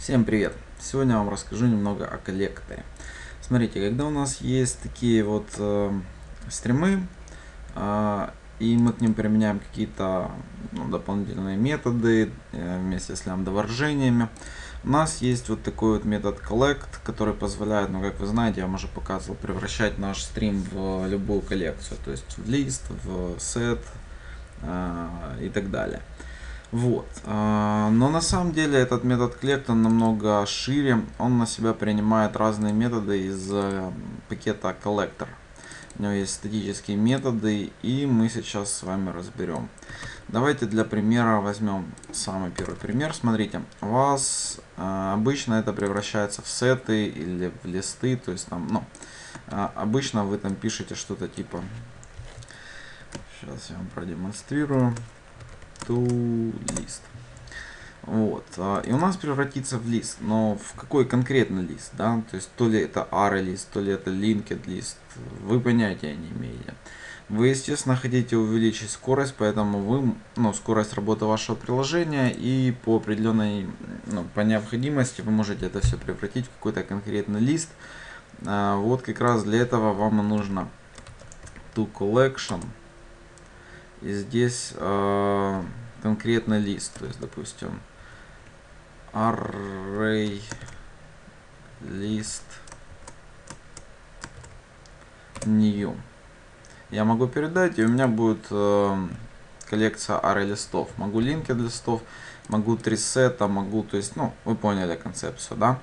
Всем привет! Сегодня я вам расскажу немного о коллекторе. Смотрите, когда у нас есть такие вот стримы, и мы к ним применяем какие-то дополнительные методы вместе с лямбда-выражениями, у нас есть вот такой вот метод collect, который позволяет, как вы знаете, я вам уже показывал, превращать наш стрим в любую коллекцию, то есть в лист, в сет и так далее. Вот. Но на самом деле этот метод collect намного шире, он на себя принимает разные методы из пакета collector. У него есть статические методы, и мы сейчас с вами разберем. Давайте для примера возьмем самый первый пример. Смотрите, у вас обычно это превращается в сеты или в листы, то есть там, обычно вы там пишете что-то типа, сейчас я вам продемонстрирую. Лист. Вот. И у нас превратится в лист, но в какой конкретный лист, да? То есть то ли это ArrayList, то ли это LinkedList, вы понятия не имеете. Вы, естественно, хотите увеличить скорость, поэтому вы, скорость работы вашего приложения, и по определенной, по необходимости вы можете это все превратить в какой-то конкретный лист. Вот как раз для этого вам нужно toCollection. И здесь конкретный лист, то есть, допустим, array list new. Я могу передать, и у меня будет коллекция array листов. Могу linked листов, могу три сета, могу, то есть, вы поняли концепцию, да?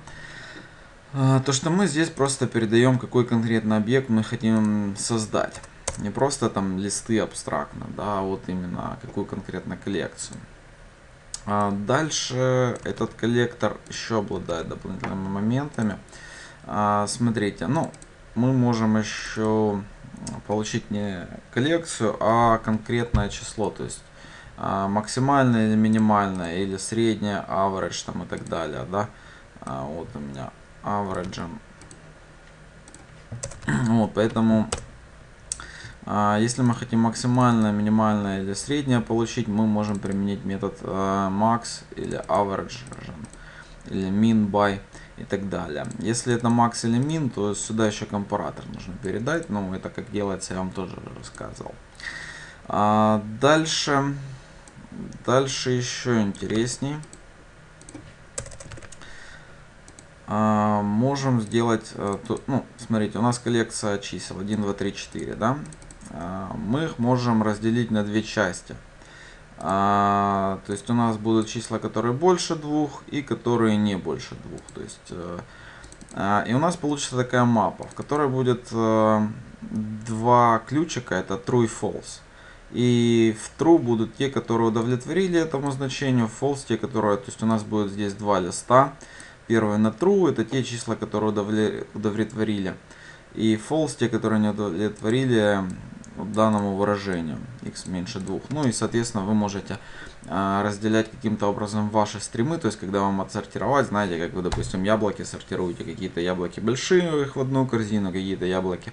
То, что мы здесь просто передаем, какой конкретный объект мы хотим создать. Не просто там листы абстрактно, да, а вот именно какую конкретно коллекцию. Дальше этот коллектор еще обладает дополнительными моментами. Смотрите, мы можем еще получить не коллекцию, а конкретное число, то есть максимальное или минимальное, или среднее, average там и так далее, да. Вот у меня average. Вот, поэтому... Если мы хотим максимальное, минимальное или среднее получить, мы можем применить метод max или average или min by и так далее. Если это max или min, то сюда еще компаратор нужно передать. Это как делается, я вам тоже рассказывал. Дальше еще интересней. Можем сделать, смотрите, у нас коллекция чисел 1, 2, 3, 4, да? Мы их можем разделить на две части. То есть у нас будут числа, которые больше 2 и которые не больше 2. То есть, и у нас получится такая мапа, в которой будет два ключика, это true и false. И в true будут те, которые удовлетворили этому значению, false те, которые... То есть у нас будет здесь два листа. Первый на true, это те числа, которые удовлетворили. И false, те, которые не удовлетворили данному выражению, x меньше 2. И, соответственно, вы можете разделять каким-то образом ваши стримы, то есть, когда вам отсортировать, знаете, как вы, допустим, яблоки сортируете, какие-то яблоки большие их в одну корзину, какие-то яблоки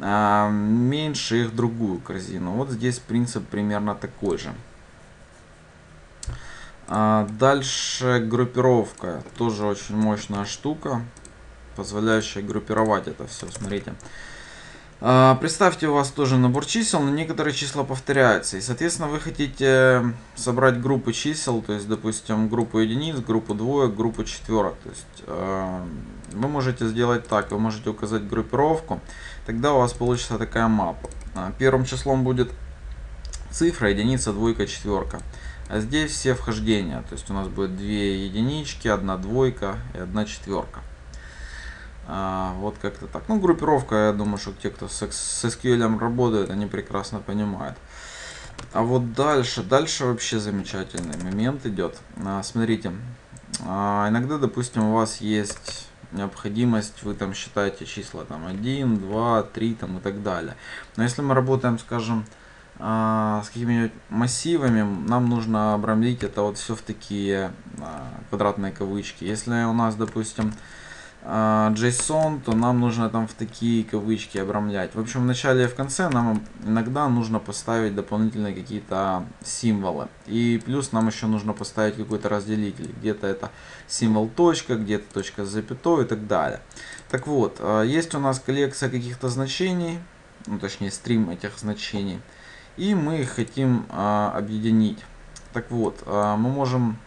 меньше их в другую корзину. Вот здесь принцип примерно такой же. Дальше группировка, тоже очень мощная штука, позволяющая группировать это все. Смотрите, представьте, у вас тоже набор чисел, но некоторые числа повторяются, и соответственно вы хотите собрать группы чисел, то есть, допустим, группу единиц, группу двоек, группу четверок. То есть вы можете сделать так, вы можете указать группировку, тогда у вас получится такая мапа. Первым числом будет цифра, единица, двойка, четверка. А здесь все вхождения, то есть у нас будет 2 единички, 1 двойка и 1 четверка. Вот как-то так. Группировка, я думаю, что те, кто с SQL работают, они прекрасно понимают. А вот дальше вообще замечательный момент идет. Смотрите, иногда, допустим, у вас есть необходимость, вы там считаете числа там 1, 2, 3 там, и так далее. Но если мы работаем, скажем, с какими-нибудь массивами, нам нужно обрамлить это вот все в такие квадратные кавычки. Если у нас, допустим, JSON, то нам нужно там в такие кавычки обрамлять. В общем, в начале и в конце нам иногда нужно поставить дополнительные какие-то символы. И плюс нам еще нужно поставить какой-то разделитель. Где-то это символ точка, где-то точка с запятой и так далее. Так вот, есть у нас коллекция каких-то значений, ну точнее стрим этих значений. И мы их хотим объединить. Так вот, мы можем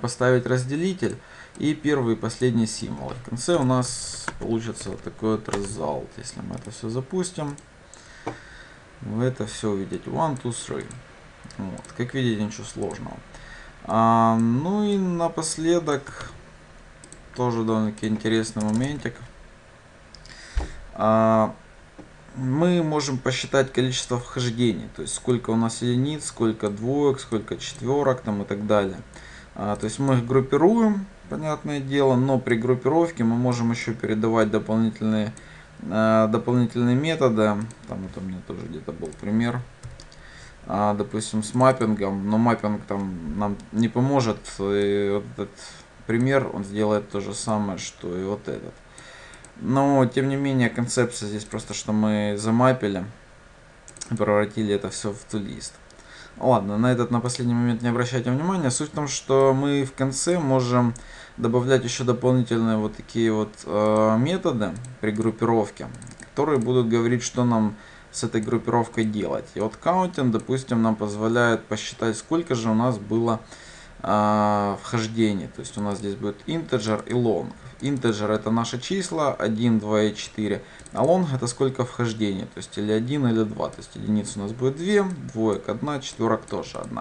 поставить разделитель и первый и последний символ. В конце у нас получится вот такой вот result. Если мы это все запустим, вы это все увидите. 1, 2, 3. Вот. Как видите, ничего сложного. Ну и напоследок, тоже довольно-таки интересный моментик. Мы можем посчитать количество вхождений. То есть сколько у нас единиц, сколько двоек, сколько четверок там и так далее. То есть мы их группируем, понятное дело, но при группировке мы можем еще передавать дополнительные методы. Там это у меня тоже где-то был пример, допустим, с маппингом, но маппинг там нам не поможет. И вот этот пример, он сделает то же самое, что и вот этот. Но тем не менее концепция здесь просто, что мы замапили и превратили это все в тулист. Ладно, на этот, на последний момент не обращайте внимания. Суть в том, что мы в конце можем добавлять еще дополнительные вот такие вот методы при группировке, которые будут говорить, что нам с этой группировкой делать. И вот counting, допустим, нам позволяет посчитать, сколько же у нас было вхождений. То есть у нас здесь будет integer и long. Integer это наши числа 1, 2 и 4, а long это сколько вхождений, то есть или 1, или 2. То есть единиц у нас будет 2, двоек 1, четверок тоже 1.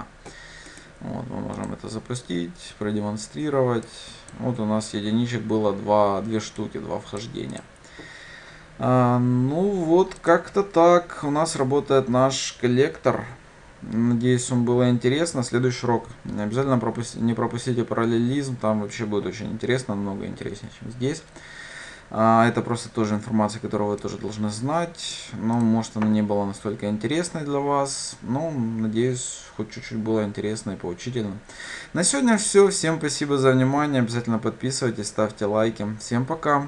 Вот, мы можем это запустить, продемонстрировать. Вот у нас единичек было 2 штуки, 2 вхождения. Ну вот, как-то так у нас работает наш коллектор. Надеюсь, вам было интересно. Следующий урок обязательно не пропустите параллелизм. Там вообще будет очень интересно, намного интереснее, чем здесь. Это просто тоже информация, которую вы тоже должны знать. Но, может, она не была настолько интересной для вас. Но, надеюсь, хоть чуть-чуть было интересно и поучительно. На сегодня все. Всем спасибо за внимание. Обязательно подписывайтесь, ставьте лайки. Всем пока!